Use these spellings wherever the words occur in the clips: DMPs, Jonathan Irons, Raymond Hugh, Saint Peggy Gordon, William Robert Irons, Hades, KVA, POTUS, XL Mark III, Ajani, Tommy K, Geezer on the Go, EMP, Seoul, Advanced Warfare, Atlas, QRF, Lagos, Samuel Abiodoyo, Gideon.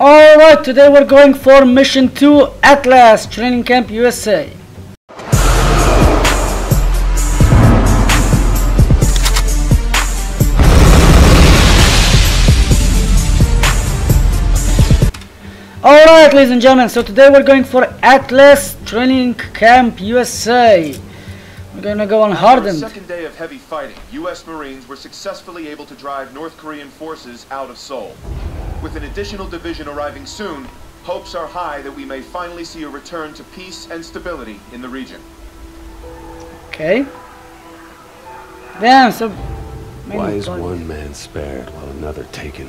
Alright, today we're going for Mission 2 Atlas Training Camp USA. Alright, ladies and gentlemen, so today we're going for Atlas Training Camp USA. We're gonna go on hardened. On the second day of heavy fighting, US Marines were successfully able to drive North Korean forces out of Seoul. With an additional division arriving soon, hopes are high that we may finally see a return to peace and stability in the region. Okay. Damn, so... Why is one man spared while another taken?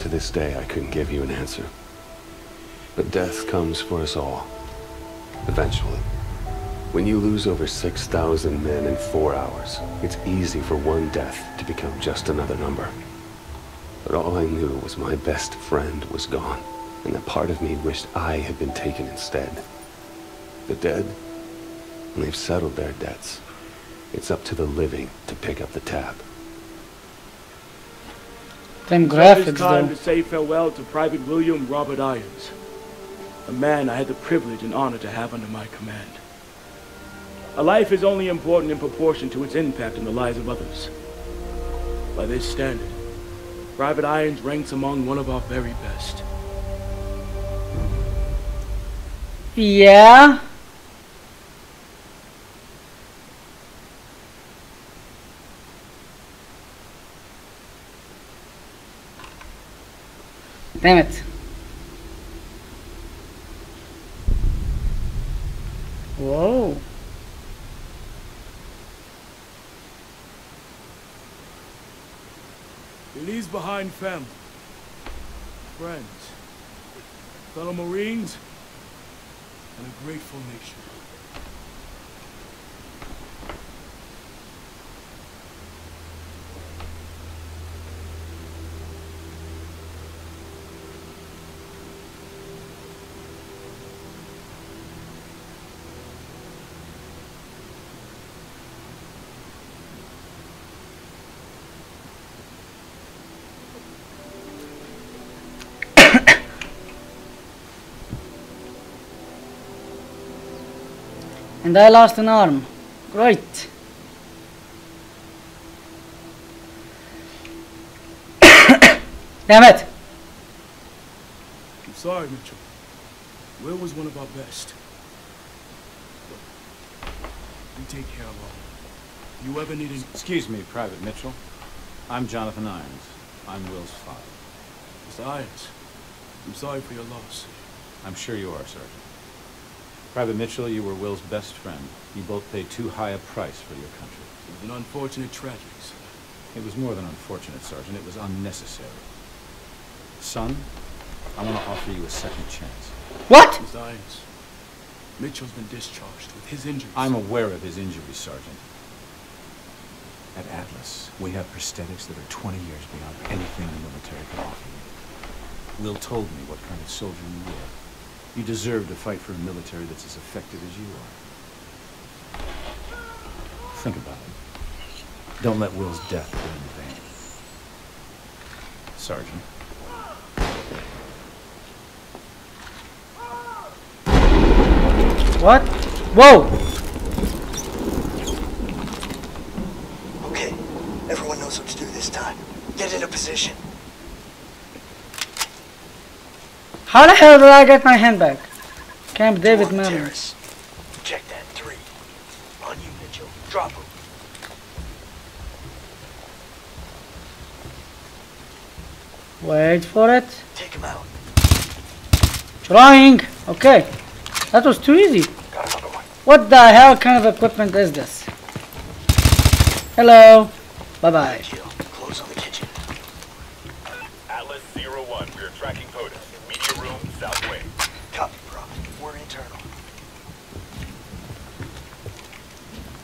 To this day, I couldn't give you an answer. But death comes for us all. Eventually. When you lose over 6,000 men in 4 hours, it's easy for one death to become just another number. But all I knew was my best friend was gone, and that part of me wished I had been taken instead. The dead, they've settled their debts. It's up to the living to pick up the tab. Them graphics, it's time to say farewell to Private William Robert Irons, a man I had the privilege and honor to have under my command. A life is only important in proportion to its impact on the lives of others. By this standard, Private Irons ranks among one of our very best. Yeah. Damn it. Whoa. He leaves behind family, friends, fellow Marines, and a grateful nation. And I lost an arm. Great. Damn it. I'm sorry, Mitchell. Will was one of our best. Look, we take care of all. You ever need an... Excuse me, Private Mitchell. I'm Jonathan Irons. I'm Will's father. Mr. Irons, I'm sorry for your loss. I'm sure you are, Sergeant. Private Mitchell, you were Will's best friend. You both paid too high a price for your country. It was an unfortunate tragedy, sir. It was more than unfortunate, Sergeant. It was unnecessary. Son, I want to offer you a second chance. What? Mr. Irons, Mitchell's been discharged with his injuries. I'm aware of his injuries, Sergeant. At Atlas, we have prosthetics that are 20 years beyond anything the military can offer you. Will told me what kind of soldier you were. You deserve to fight for a military that's as effective as you are. Think about it. Don't let Will's death go in vain. Sergeant. What? Whoa! Okay, everyone knows what to do this time. Get in a position. How the hell did I get my hand back? Camp David Manor. Check that 3. On you, Mitchell. Drop him. Wait for it. Take him out. Trying. Okay. That was too easy. Got another one. What the hell kind of equipment is this? Hello. Bye-bye. Close on the kitchen. Atlas 01. We are tracking POTUS. Room south way. Copy, bro. We're internal.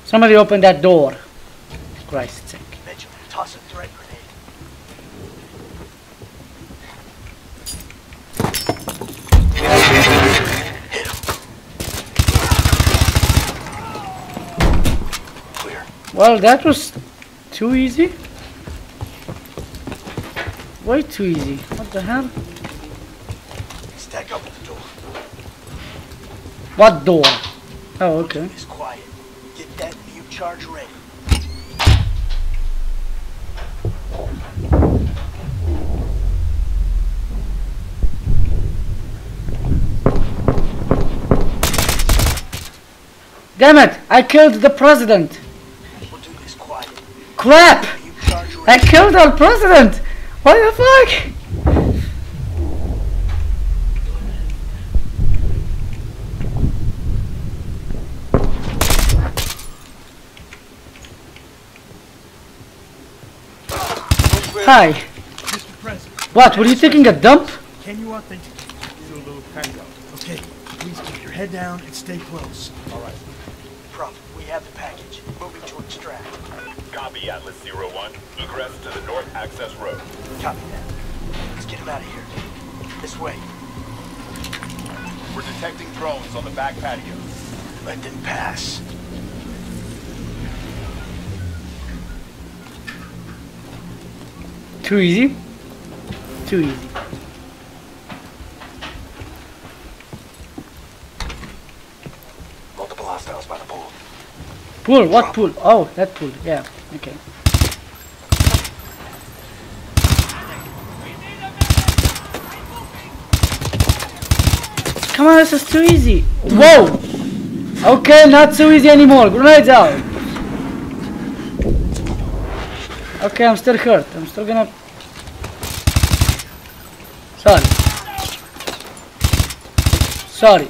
Somebody open that door. Christ's sake. Mitchell, toss a threat grenade. Hit him. Clear. Well, that was too easy. Way too easy. What the hell? stack up at the door. What door? Oh, okay. It's quiet. Get that view charge ready. Damn it! I killed the president. We'll do this quiet. Crap! I killed our president. What the fuck? Hi. Mr. President. What? Were you taking a dump? Can you authenticate? Do a little tango. Okay. Please keep your head down and stay close. All right. Prophet, we have the package. Moving to extract. Copy, Atlas 01. Egress to the north access road. Copy that. Let's get him out of here. This way. We're detecting drones on the back patio. Let them pass. Too easy? Too easy. Multiple hostiles by the pool. Pool? What pool? Oh, that pool. Yeah. Okay. Come on, this is too easy. Whoa! Okay, not so easy anymore. Grenades out. Okay, I'm still hurt. I'm still gonna... Sorry. Sorry.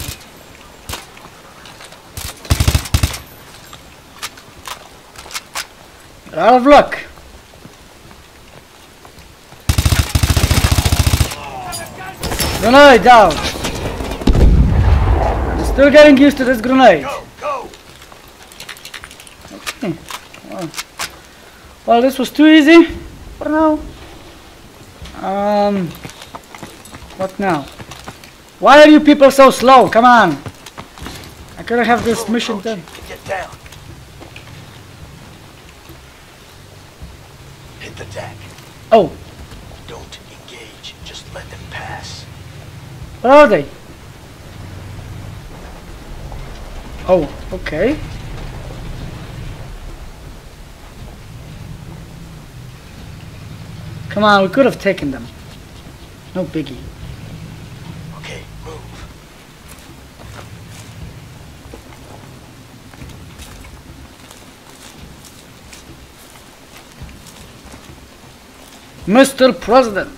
You're out of luck. Grenade down. I'm still getting used to this grenade. Okay. Wow. Well, this was too easy for now. What now? Why are you people so slow? Come on! I gotta have this mission done. Get down. Hit the deck. Oh. Don't engage. Just let them pass. Where are they? Oh, okay. Come on, we could have taken them. No biggie. Okay, move. Mr. President.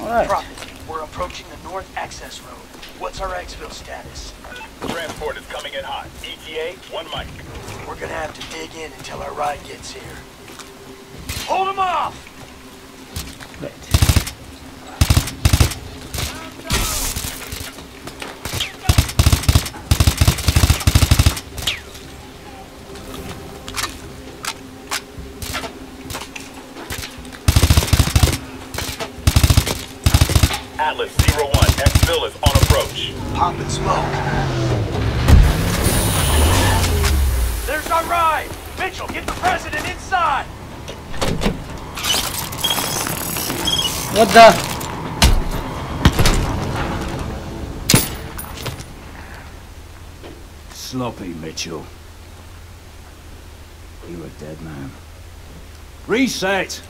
All right. Prophet, we're approaching the north access road. What's our exfil status? Transport is coming in hot. ETA, 1 mic. We're gonna have to dig in until our ride gets here. Hold him off! Right. Atlas 01, exfil is on approach. Pop and smoke. There's our ride! Mitchell, get the president inside! What the? Sloppy, Mitchell. You were dead, man. Reset!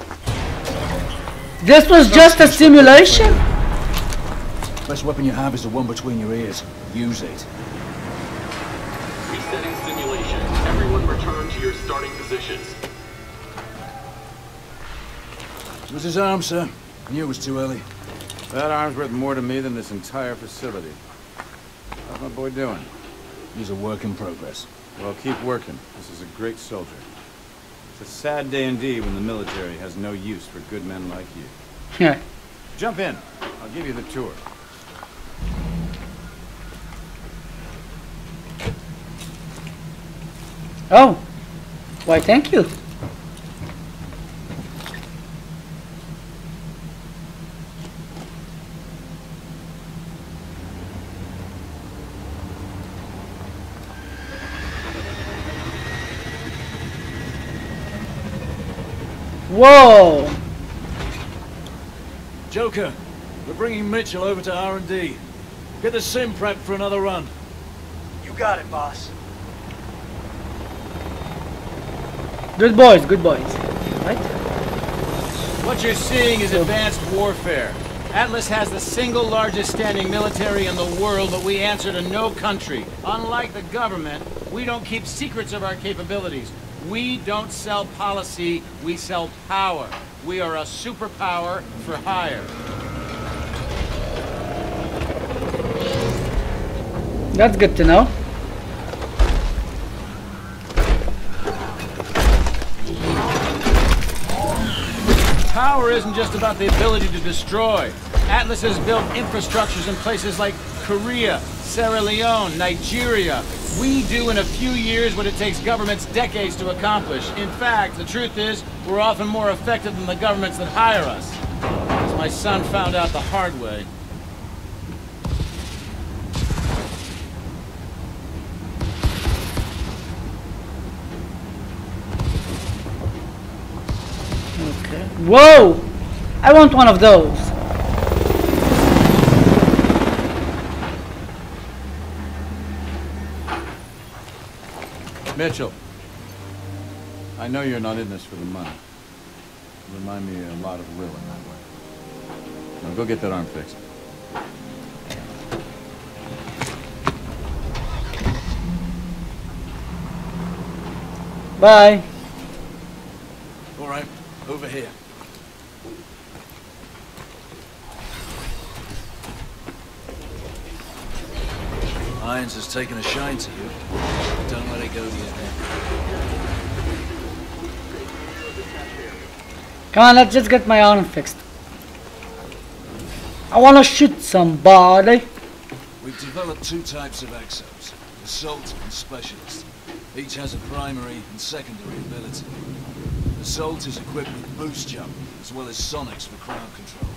This was just a simulation? Best weapon you have is the one between your ears. Use it. Resetting simulation. Everyone return to your starting positions. It was his arm, sir. I knew it was too early. That arm's worth more to me than this entire facility. How's my boy doing? He's a work in progress. Well, keep working. This is a great soldier. It's a sad day indeed when the military has no use for good men like you. Yeah. Jump in. I'll give you the tour. Oh. Why, thank you. Whoa! Joker, We're bringing Mitchell over to R&D. Get the sim prepped for another run. You got it, boss. Good boys, good boys. Right? What you're seeing is advanced warfare. Atlas has the single largest standing military in the world, but we answer to no country. Unlike the government, we don't keep secrets of our capabilities. We don't sell policy, we sell power. We are a superpower for hire. That's good to know. Power isn't just about the ability to destroy. Atlas has built infrastructures in places like Korea, Sierra Leone, Nigeria. We do in a few years what it takes governments decades to accomplish. In fact, the truth is, we're often more effective than the governments that hire us. As my son found out the hard way. Whoa! I want one of those. Mitchell, I know you're not in this for the money. You remind me a lot of Will in that way. Now go get that arm fixed. Bye. All right, over here. Irons has taken a shine to you. Don't let it go to your head. Come on, let's just get my arm fixed. I wanna shoot somebody. We've developed two types of exos, assault and specialist. Each has a primary and secondary ability. Assault is equipped with boost jump, as well as sonics for crowd control.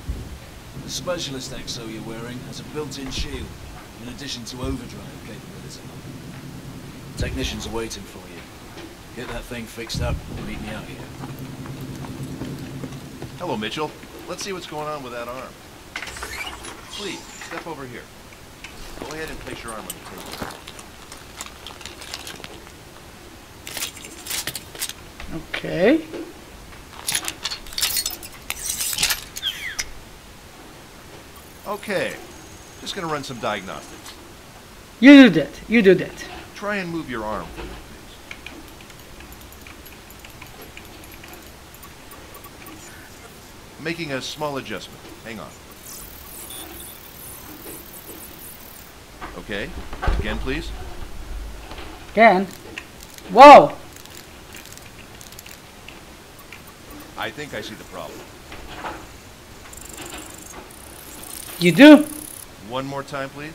The specialist exo you're wearing has a built-in shield, in addition to overdrive capability. Technicians are waiting for you. Get that thing fixed up and meet me out here. Hello, Mitchell. Let's see what's going on with that arm. Please, step over here. Go ahead and place your arm on the table. Okay. Okay. Just gonna run some diagnostics. You do that. You do that. Try and move your arm, please. Making a small adjustment. Hang on. Okay. Again, please. Again. Whoa. I think I see the problem. You do? One more time, please.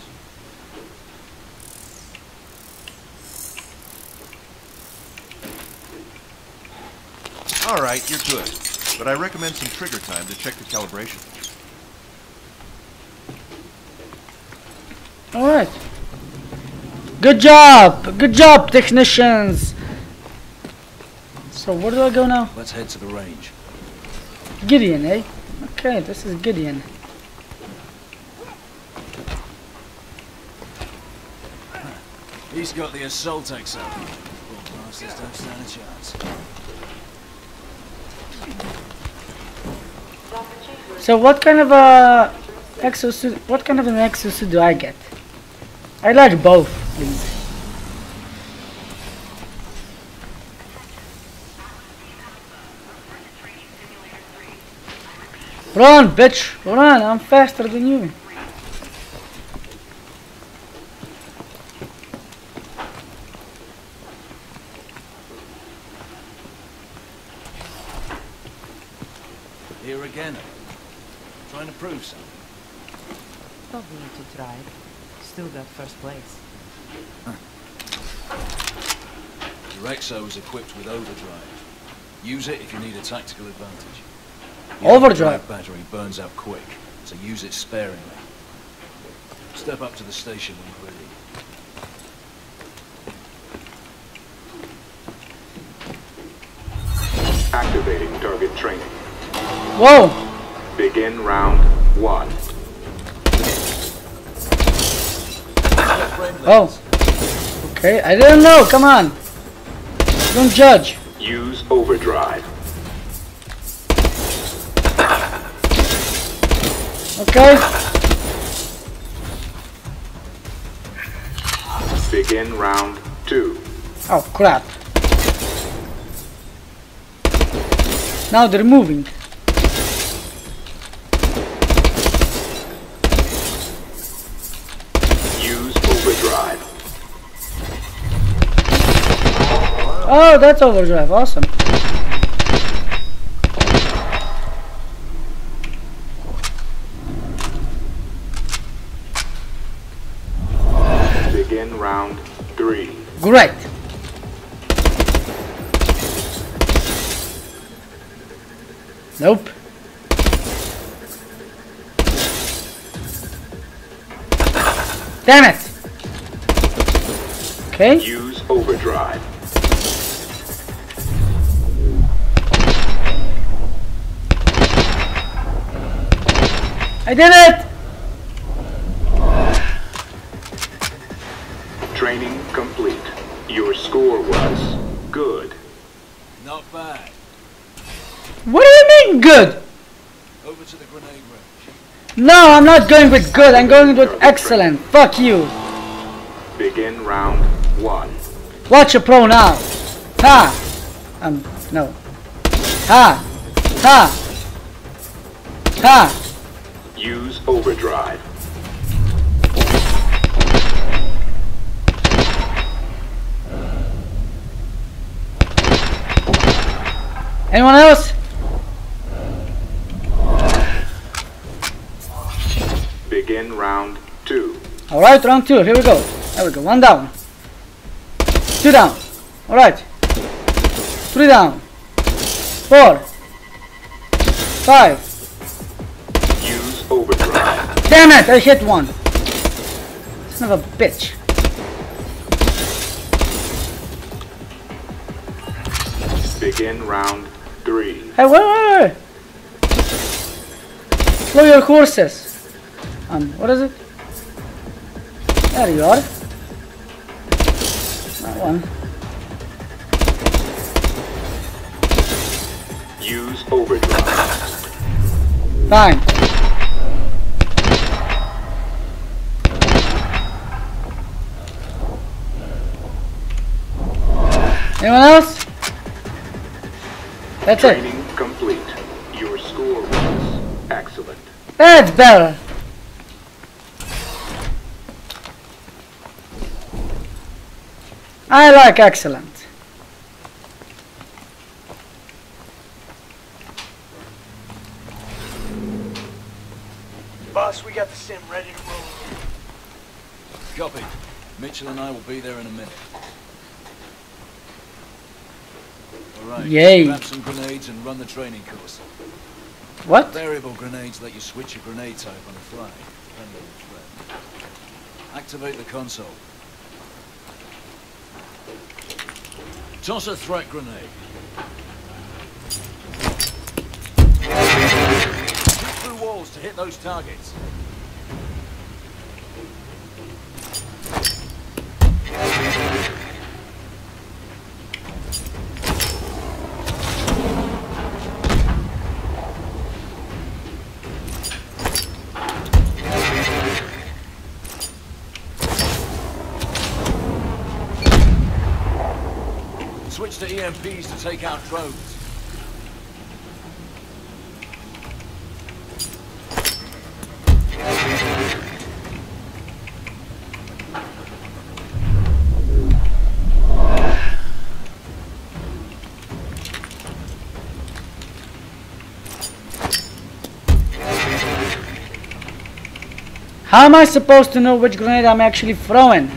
All right, you're good. But I recommend some trigger time to check the calibration. All right. Good job, technicians. So where do I go now? Let's head to the range. Gideon, eh? Okay, this is Gideon. He's got the assault exo. Poor bastards don't stand a chance. So what kind of a exosuit? What kind of an exosuit do I get? I like both, please. Run, bitch! Run! I'm faster than you. Trying to prove something. Don't need to try. Still got first place. Huh. Your exo is equipped with overdrive. Use it if you need a tactical advantage. Your overdrive battery burns out quick, so use it sparingly. Step up to the station when you're ready. Activating target training. Whoa! Begin round 1. Oh. Okay, I didn't know. Come on. Don't judge. Use overdrive. Okay. Begin round 2. Oh crap. Now they're moving. Use overdrive. Oh, that's overdrive. Awesome. Begin round 3. Great. Nope. Damn it. Okay. Use overdrive. I did it. Training complete. Your score was good. Not bad. What do you mean good? Over to the grenade range. No, I'm not going with good. I'm going with excellent. Fuck you. Begin round 1. Watch a pro now. Ha. No. Ha. Ha. Ha. Use overdrive. Anyone else? Begin round 2. Alright, round 2. Here we go. There we go. 1 down. 2 down. Alright. 3 down. 4. 5. Use overdrive. Damn it! I hit 1. Son of a bitch. Begin round 3. Hey, wait. Slow your horses. What is it? There you are. That one. Use overdrive. Fine. Anyone else? That's it. Training complete. Your score was excellent. That's better. I like excellent. Boss, we got the sim ready to roll. Copy. Mitchell and I will be there in a minute. All right. Yay. Grab some grenades and run the training course. What? Variable grenades let you switch your grenade type on the fly. Activate the console. Toss a threat grenade. Shoot through walls to hit those targets. Switch to DMPs to take out drones. How am I supposed to know which grenade I'm actually throwing?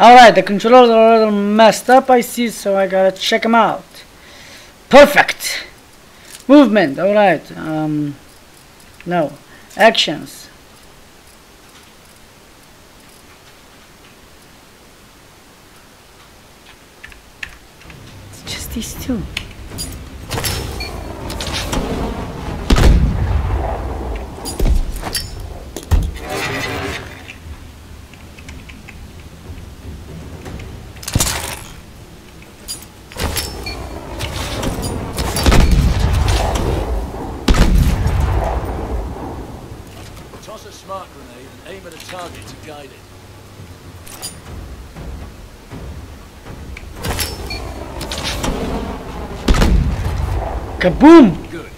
Alright, the controllers are a little messed up, I see, so I gotta check them out. Perfect! Movement, alright. No. Actions. It's just these two. target guided. Kaboom! Good.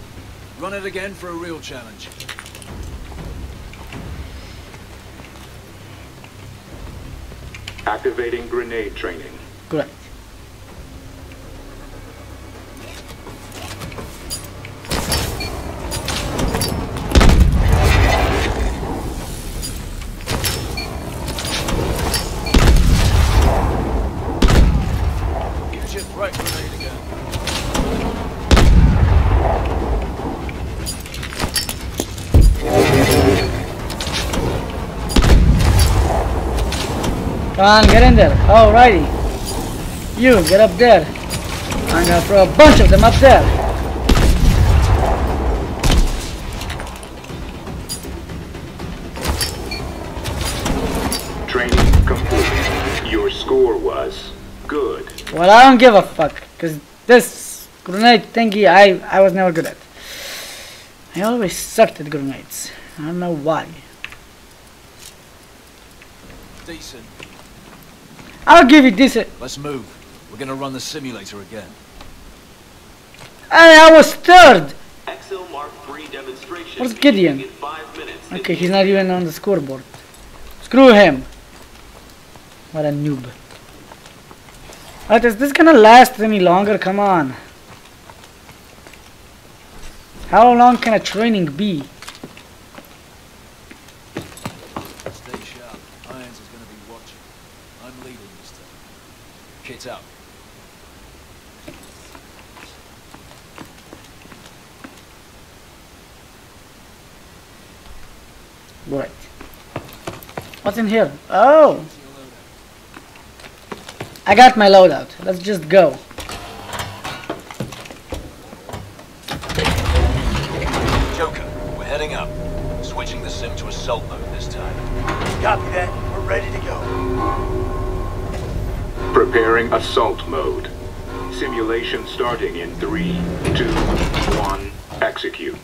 Run it again for a real challenge. Activating grenade training. Correct. Get your right grenade again. Come on, get in there. Alrighty. You, get up there. I'm gonna throw a bunch of them up there. Training complete. Your score was good. Well, I don't give a fuck. Because this grenade thingy, I was never good at. I always sucked at grenades. I don't know why. Decent. I'll give you this. Let's move. We're gonna run the simulator again. And I was third. XL Mark III demonstration. Where's Gideon? Okay, he's not even on the scoreboard. Screw him. What a noob. Alright, is this gonna last any longer? Come on. How long can a training be? Up. Right. What's in here? Oh! I got my loadout. Let's just go. Joker, we're heading up. Switching the sim to assault mode this time. Copy that. We're ready to go. Preparing assault mode. Simulation starting in 3, 2, 1, execute.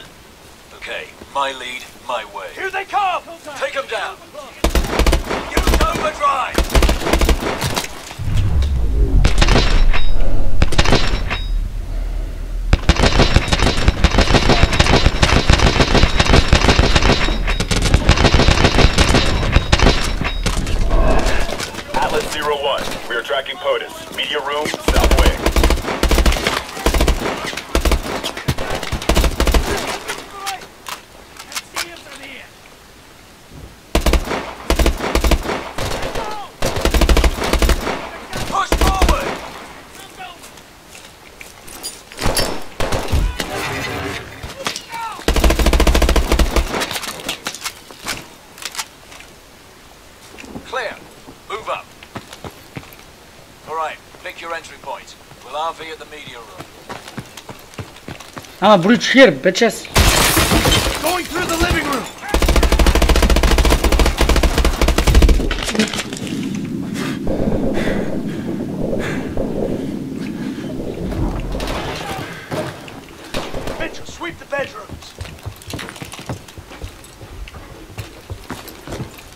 Okay, my lead, my way. Here they come! Take them down! Use overdrive! Atlas 01, we are tracking POTUS. Media room, south wing. Push forward! Clear. Move up. Alright, pick your entry point. We'll RV at the media room. I'm a bridge here, bitches. Going through the living room. Mitchell, sweep the bedrooms.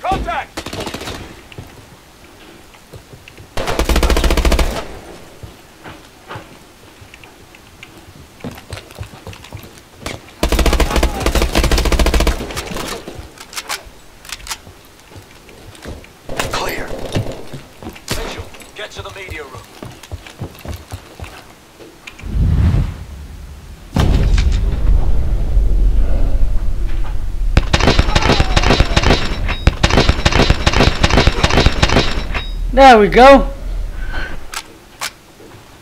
Contact! To the media room. There we go.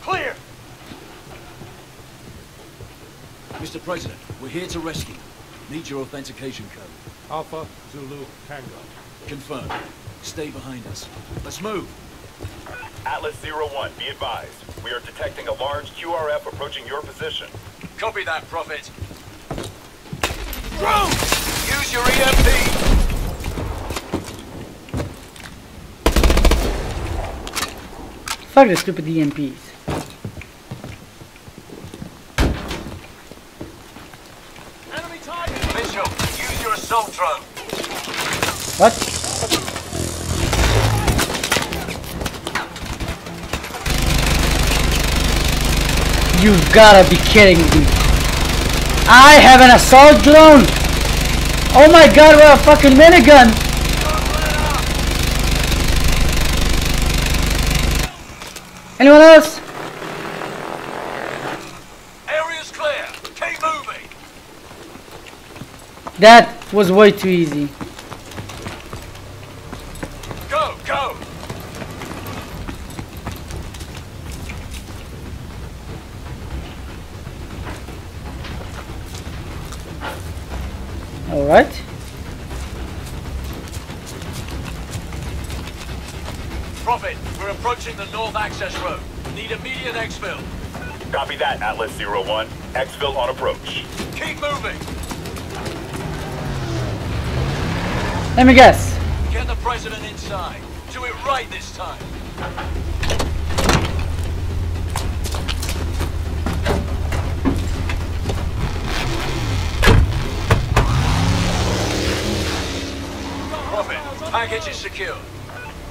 Clear. Mr. President, we're here to rescue. Need your authentication code. Alpha Zulu Tango. Confirmed. Stay behind us. Let's move. Atlas 01, be advised. We are detecting a large QRF approaching your position. Copy that, Prophet. Drone! Use your EMP! Fuck the stupid DMPs. Enemy target! Mitchell, use your assault drone. What? You gotta be kidding me. I have an assault drone. Oh my god, what a fucking minigun. Anyone else? Area's clear. Keep moving. That was way too easy. Go, go. All right. Prophet, we're approaching the north access road. Need immediate exfil. Copy that, Atlas 01. Exfil on approach. Keep moving. Let me guess. Get the president inside. Do it right this time. Prophet, package is secure.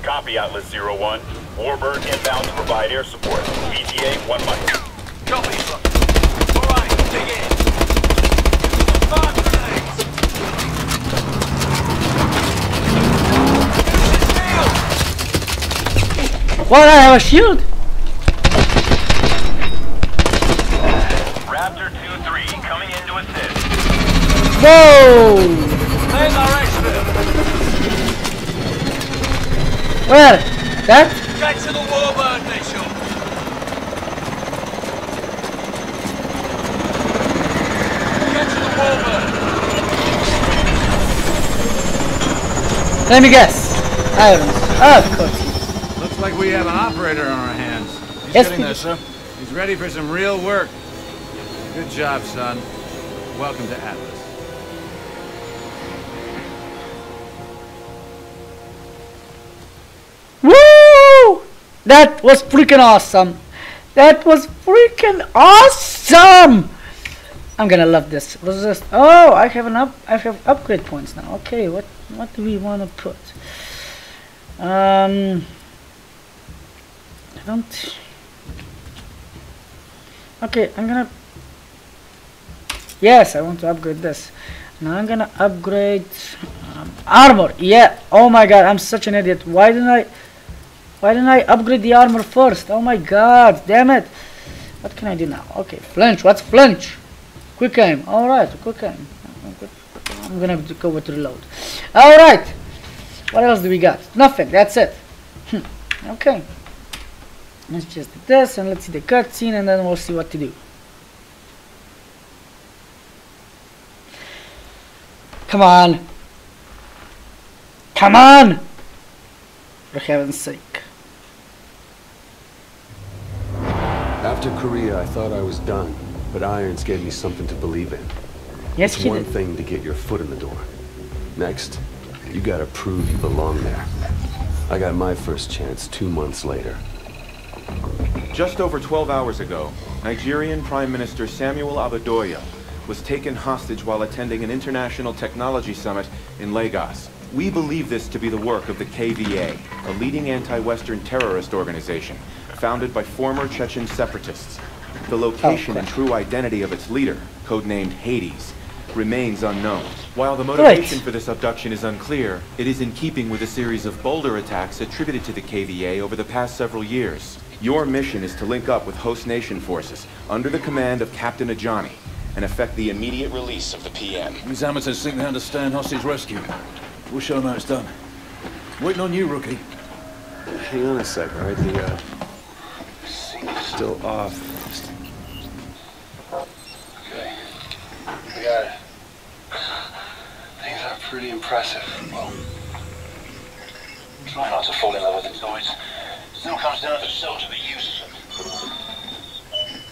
Copy, Atlas 01. Warbird inbound to provide air support. ETA 1 mile. Copy, all right, dig in. Fire grenades! Use the shield! What? I have a shield? Raptor 2-3 coming in to assist. Whoa! There's our expert. Where? That? Get to the Warbird Nation! Get to the Warbird! Let me guess. Items. Of course. Looks like we have an operator on our hands. He's getting there, sir. He's ready for some real work. Good job, son. Welcome to Atlas. That was freaking awesome. That was freaking awesome. I'm gonna love this. What's this? Oh, I have upgrade points now. Okay, what do we want to put? I don't. Okay, I'm gonna. Yes, I want to upgrade this. Now I'm gonna upgrade armor. Yeah. Oh my god, I'm such an idiot. Why didn't I upgrade the armor first? Oh my god, damn it. What can I do now? Okay, flinch. What's flinch? Quick aim. Alright, quick aim. I'm gonna have to go with reload. Alright. What else do we got? Nothing, that's it. Okay. Let's just do this and let's see the cutscene and then we'll see what to do. Come on. Come on! For heaven's sake. After Korea, I thought I was done, but Irons gave me something to believe in. Yes, it's one thing to get your foot in the door. Next, you gotta prove you belong there. I got my first chance 2 months later. Just over 12 hours ago, Nigerian Prime Minister Samuel Abiodoyo was taken hostage while attending an international technology summit in Lagos. We believe this to be the work of the KVA, a leading anti-Western terrorist organization founded by former Chechen separatists. The location and true identity of its leader, codenamed Hades, remains unknown. While the motivation for this abduction is unclear, it is in keeping with a series of bolder attacks attributed to the KVA over the past several years. Your mission is to link up with host nation forces under the command of Captain Ajani and effect the immediate release of the PM. These amateurs think they understand hostage rescue. We'll show them how it's done. Waiting on you, rookie. Hang on a sec, all right? The, still off. Okay. We got it. Things are pretty impressive. Well, try not to fall in love with the noise. It still comes down to shelter, the use of them.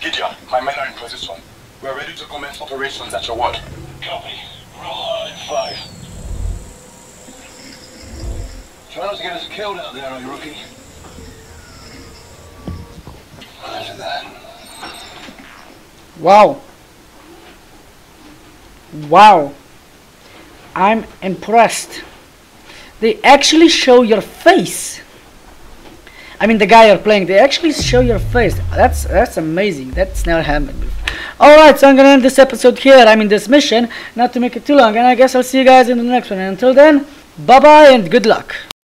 Gideon, my men are in position. We're ready to commence operations at your word. Copy. Roll on in 5. Try not to get us killed out there, are you, rookie? Imagine that. Wow. Wow. I'm impressed. They actually show your face. I mean the guy you're playing, they actually show your face. That's amazing. That's never happened before. Alright, so I'm gonna end this episode here. I mean this mission, not to make it too long, and I guess I'll see you guys in the next one. And until then, bye bye and good luck.